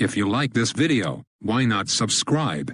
If you like this video, why not subscribe?